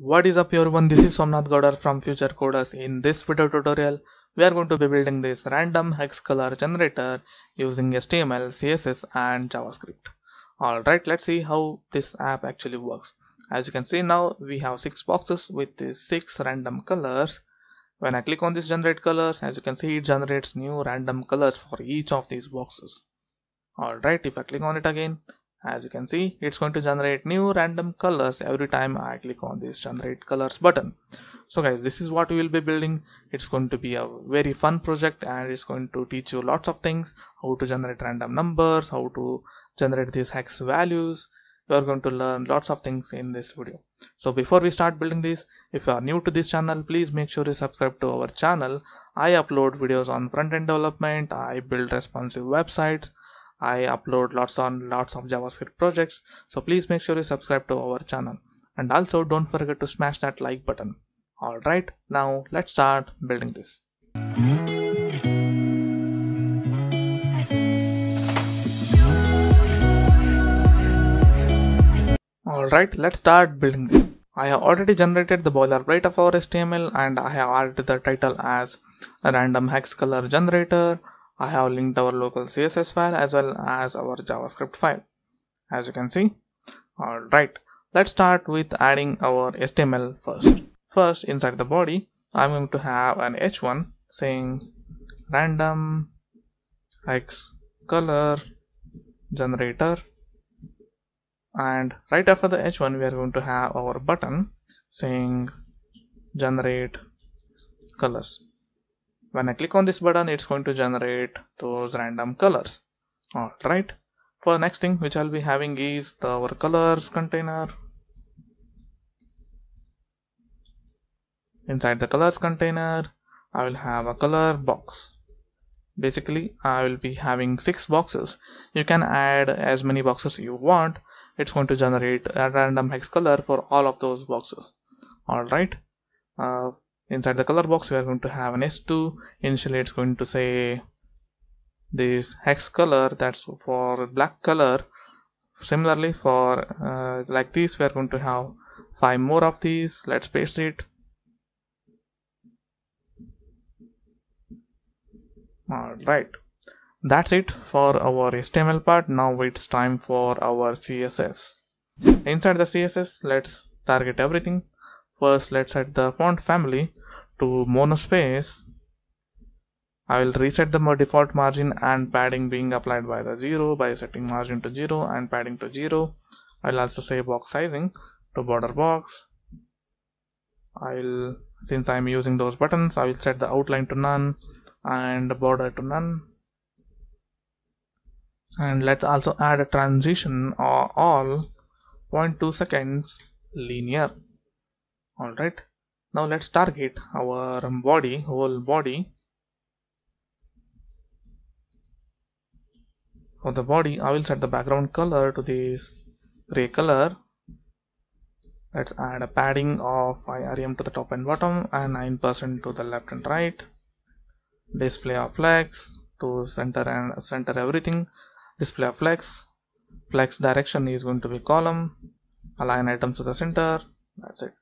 What is up everyone, this is Somnath Goudar from Future Coders. In this video tutorial, we are going to be building this random hex color generator using HTML, CSS and JavaScript. Alright, let's see how this app actually works. As you can see now, we have 6 boxes with these 6 random colors. When I click on this generate colors, as you can see it generates new random colors for each of these boxes. Alright, if I click on it again, as you can see it's going to generate new random colors every time I click on this generate colors button. So guys, this is what we will be building. It's going to be a very fun project and it's going to teach you lots of things, how to generate random numbers, how to generate these hex values. You are going to learn lots of things in this video. So before we start building this, if you are new to this channel, please make sure you subscribe to our channel. I upload videos on front-end development, I build responsive websites, I upload lots of JavaScript projects. So please make sure you subscribe to our channel and also don't forget to smash that like button. Alright, now let's start building this. Alright, let's start building this. I have already generated the boilerplate of our HTML and I have added the title as a random hex color generator. I have linked our local CSS file as well as our JavaScript file, as you can see. Alright, let's start with adding our HTML first. First, inside the body, I'm going to have an h1 saying random hex color generator, and right after the h1 we are going to have our button saying generate colors. When I click on this button, it's going to generate those random colors. Alright, for next thing which I'll be having is our colors container. Inside the colors container, I will have a color box. Basically, I will be having 6 boxes. You can add as many boxes you want. It's going to generate a random hex color for all of those boxes. Alright, inside the color box we are going to have an s2. Initially it's going to say this hex color, that's for black color. Similarly for like this, we are going to have 5 more of these. Let's paste it. Alright, that's it for our HTML part. Now it's time for our CSS. Inside the CSS, let's target everything. First, let's set the font family to monospace. I will reset the default margin and padding being applied by the 0 by setting margin to 0 and padding to 0. I will also say box sizing to border box. Since I am using those buttons, I will set the outline to none and border to none. And let's also add a transition or all 0.2 seconds linear. Alright, now let's target our body, whole body. For the body, I will set the background color to this gray color. Let's add a padding of 5 rem to the top and bottom and 9% to the left and right. Display of flex to center everything. Display of flex direction is going to be column. Align items to the center. That's it.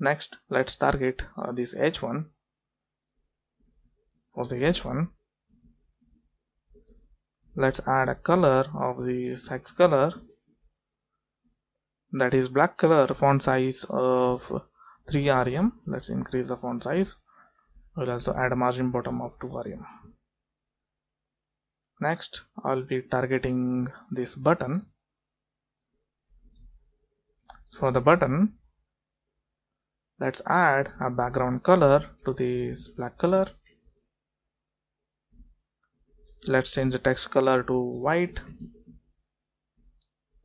Next, let's target this h1. For the h1, let's add a color of this hex color, that is black color, font size of 3 rem. Let's increase the font size. We'll also add a margin bottom of 2 rem. Next, I'll be targeting this button. For the button, let's add a background color to this black color. Let's change the text color to white.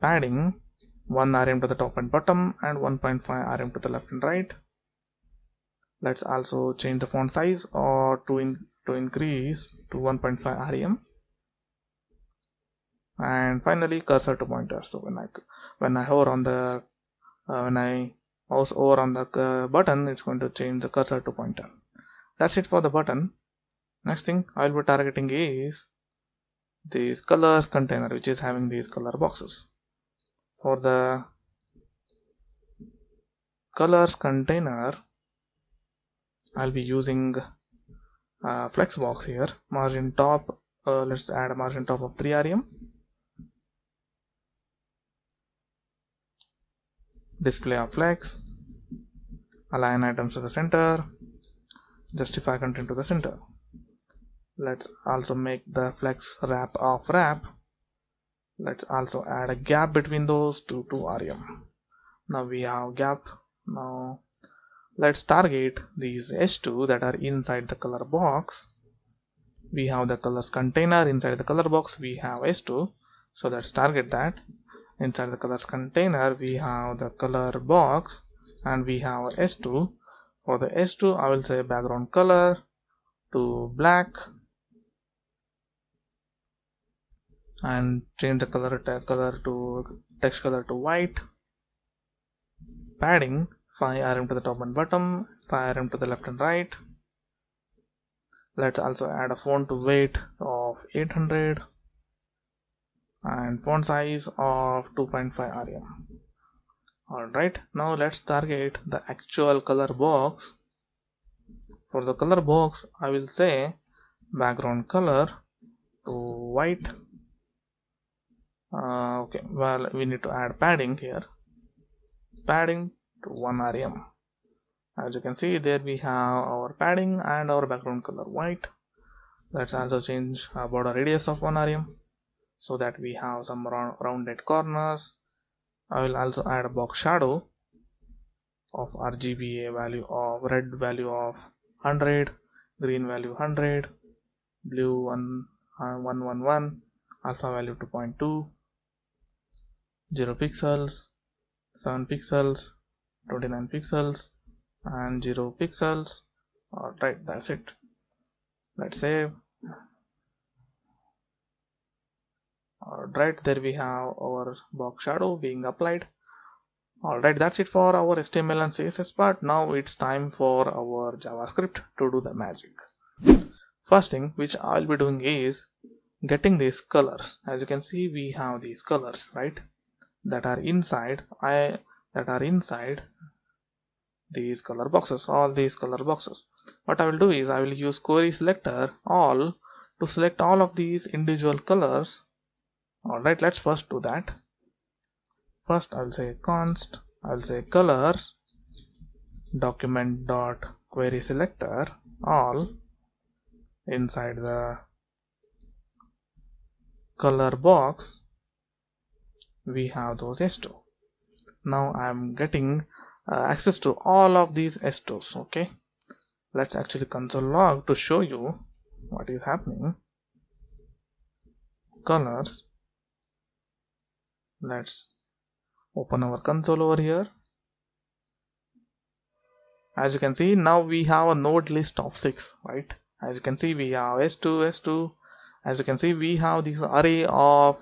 Padding 1 rem to the top and bottom and 1.5 rem to the left and right. Let's also change the font size or to increase to 1.5 rem. And finally, cursor to pointer. So when I hover on the mouse over on the button, it's going to change the cursor to pointer. That's it for the button. Next thing I'll be targeting is this colors container, which is having these color boxes. For the colors container, I'll be using flex box here, margin top, let's add a margin top of 3rem. Display of flex, align items to the center, justify content to the center. Let's also make the flex wrap of wrap. Let's also add a gap between those two rem. Now we have gap. Now let's target these h2 that are inside the color box. We have the colors container. Inside the color box we have h2, so let's target that. Inside the colors container we have the color box and we have h2. For the h2 I will say background color to black and change the color to text color to white. Padding 5rem to the top and bottom, 5rem to the left and right. Let's also add a font weight of 800 and font size of 2.5rem. Alright, now let's target the actual color box. For the color box I will say background color to white. Okay, well we need to add padding here, padding to 1rem. As you can see, there we have our padding and our background color white. Let's also change our border radius of 1rem so that we have some rounded corners. I will also add a box shadow of RGBA value of red value of 100, green value 100, blue 111, alpha value 2.2, 0 pixels, 7 pixels, 29 pixels and 0 pixels. Alright, that's it. Let's save. Alright, there we have our box shadow being applied. Alright, that's it for our HTML and CSS part. Now it's time for our JavaScript to do the magic. First thing which I'll be doing is getting these colors. As you can see, we have these colors, right? that are inside these color boxes, all these color boxes. What I will do is I will use query selector all to select all of these individual colors. Alright, let's first do that. First I will say const, I will say colors document dot query selector all inside the color box. We have those h2. Now I am getting access to all of these h2s. Okay, let's actually console log to show you what is happening. Colors, let's open our console over here. As you can see, now we have a node list of 6, right? As you can see, we have h2. As you can see, we have this array of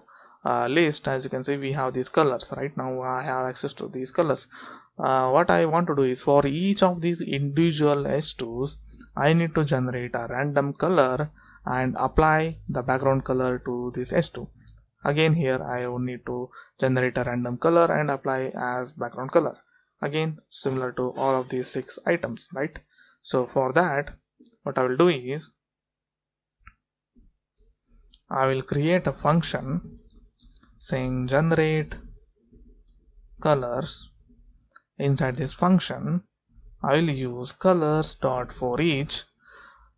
list. As you can see, we have these colors. Right now I have access to these colors. What I want to do is for each of these individual h2s I need to generate a random color and apply the background color to this h2. Again here I will need to generate a random color and apply as background color, again similar to all of these 6 items, right? So for that what I will do is I will create a function saying generate colors. Inside this function I will use colors.forEach.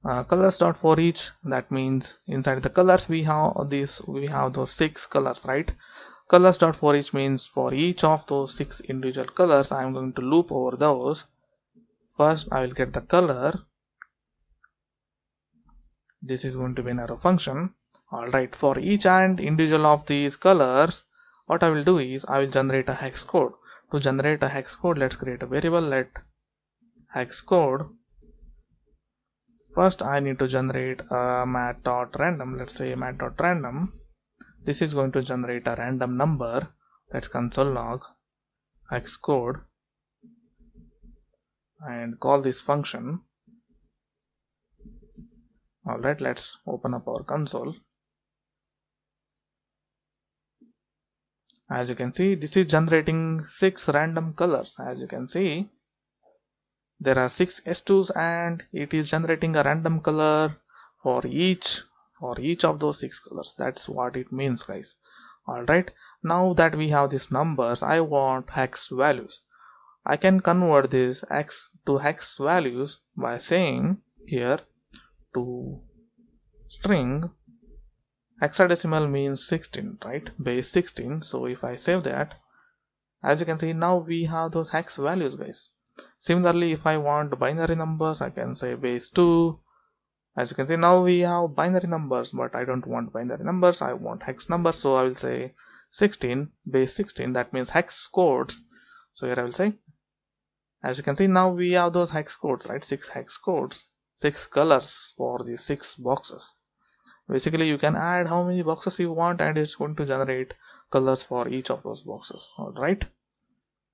Colors.forEach, that means inside the colors we have these, we have those 6 colors, right? Colors.forEach means for each of those 6 individual colors I am going to loop over those. First I will get the color. This is going to be an arrow function. Alright, for each and individual of these colors what I will do is I will generate a hex code. To generate a hex code, let's create a variable. Let hex code. First I need to generate a mat.random. Let's say mat.random. This is going to generate a random number. Let's console log hex code and call this function. Alright, let's open up our console. As you can see, this is generating 6 random colors. As you can see, There are 6 s2s and it is generating a random color for each of those 6 colors. That's what it means, guys. Alright, now that we have these numbers, I want hex values. I can convert this x to hex values by saying here to string. Hexadecimal means 16, right? Base 16. So if I save that, as you can see, now we have those hex values, guys. Similarly, if I want binary numbers, I can say base 2. As you can see, now we have binary numbers, but I don't want binary numbers, I want hex numbers. So I will say 16 base 16, that means hex codes. So here I will say, as you can see, now we have those hex codes, right? 6 hex codes, 6 colors for the 6 boxes. Basically, you can add how many boxes you want and it's going to generate colors for each of those boxes. Alright,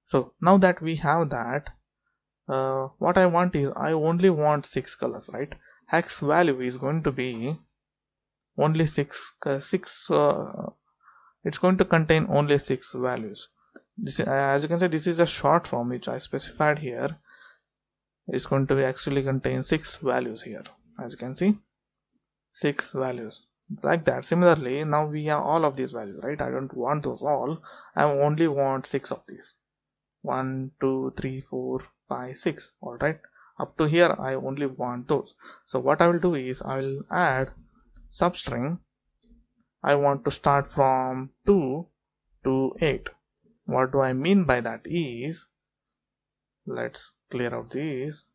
so now that we have that, what I want is, I only want 6 colors, right? Hex value is going to be only 6, it's going to contain only 6 values. This, as you can see, this is a short form which I specified here. It's going to be actually contain 6 values here, as you can see, 6 values, like that. Similarly, now we have all of these values, right? I don't want those all, I only want 6 of these. 1, 2, 3, 4, 5, 6. All right, up to here I only want those. So what I will do is, I will add substring. I want to start from 2 to 8. What do I mean by that is, let's clear out these.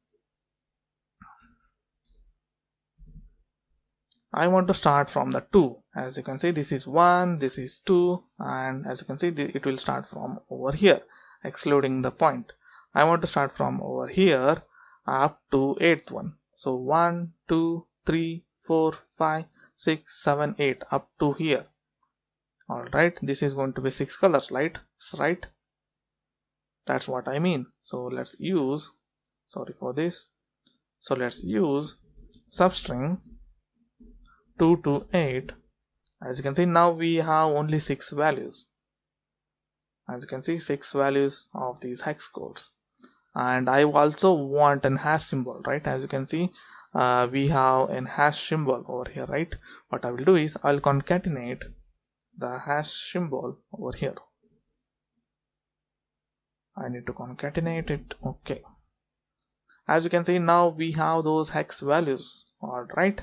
I want to start from the 2. As you can see, this is 1, this is 2, and as you can see, it will start from over here, excluding the point. I want to start from over here up to 8th one. So 1, 2, 3, 4, 5, 6, 7, 8 up to here. Alright, this is going to be 6 colors, right? Right? That's what I mean. So let's use, sorry for this. So let's use substring 2 to 8. As you can see, now we have only 6 values. As you can see, 6 values of these hex codes. And I also want an hash symbol, right? As you can see, we have an hash symbol over here, right? What I will do is, I'll concatenate the hash symbol over here. I need to concatenate it. Okay, as you can see, now we have those hex values. All right,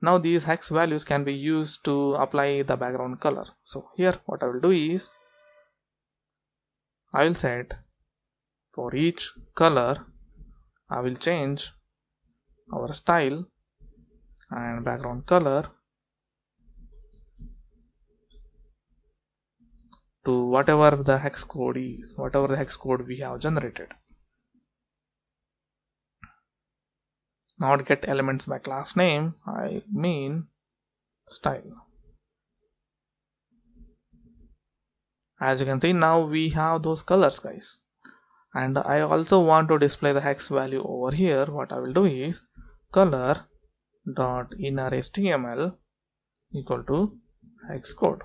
now these hex values can be used to apply the background color. So here what I will do is, I will set for each color, I will change our style and background color to whatever the hex code is, whatever the hex code we have generated. Not get elements by class name, I mean style. As you can see, now we have those colors, guys. And I also want to display the hex value over here. What I will do is, color dot inner HTML equal to hex code.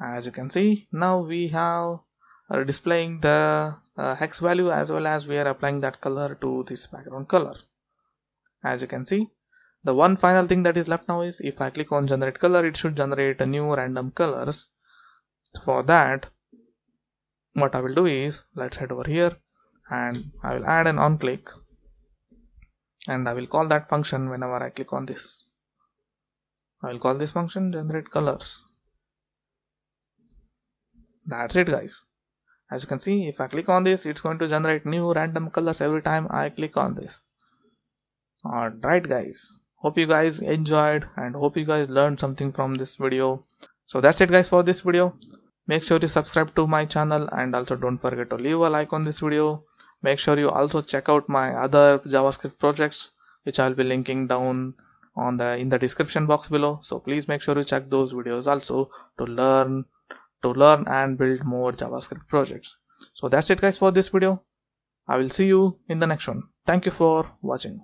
As you can see, now we have displaying the hex value, as well as we are applying that color to this background color. As you can see, the one final thing that is left now is, if I click on generate color, it should generate a new random colors. For that, what I will do is, let's head over here and I will add an on click, and I will call that function whenever I click on this. I will call this function generate colors. That's it, guys. As you can see, if I click on this, it's going to generate new random colors every time I click on this. Alright, guys, hope you guys enjoyed and hope you guys learned something from this video. So that's it, guys, for this video. Make sure you subscribe to my channel, and also don't forget to leave a like on this video. Make sure you also check out my other JavaScript projects, which I'll be linking down in the description box below. So please make sure you check those videos also to learn and build more JavaScript projects. So that's it, guys, for this video. I will see you in the next one. Thank you for watching.